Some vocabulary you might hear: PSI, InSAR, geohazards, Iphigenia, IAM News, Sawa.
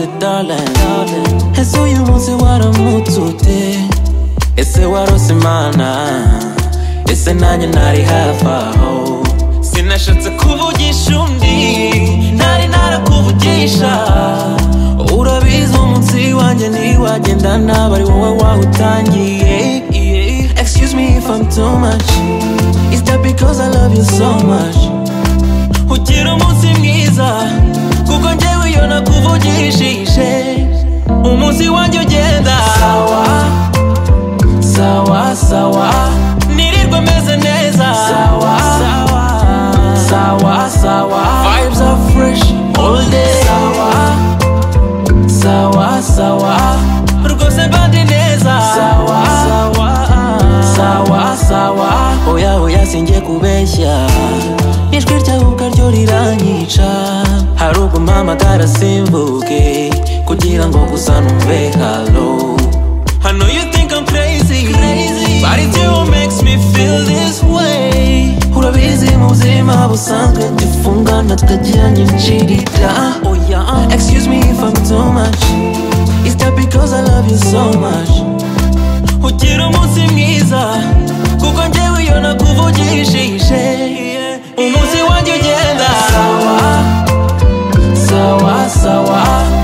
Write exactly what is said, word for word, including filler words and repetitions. it, darling. And so you won't say what I'm out today. It's a waro simana. It's a nanya nari half a ho. Sinashatse kuvugisha undi. Nari narakuvugisha. Urabizi umunsi wanjye ntiwagendana bari wowe wawutangiye. Excuse me if I'm too much. Is that because I love you so much? Ugira umunsi mwiza kuko njyewe yo nakuvugishije umunsi wanjye ugenda sawa sawa sawa nirirwa meze neza sawa sawa sawa sawa vibes are fresh all day sawa sawa sawa rwose bandi neza sawa sawa sawa sawa oya oya sinjye kubeshya harugu mama gara simbuke kugira ngo usanumve hello. I know you think I'm crazy, crazy. But it still makes me feel this way. Urabizi muzima busanzwe dufungana tukajyanye njirira. Oh yeah. Excuse me if I'm too much. Is that because I love you so much? Ugira umunsi mwiza kuko njyewe yo nakuvugishije. Umuzi wanjye ugenda sawa sawa sawa.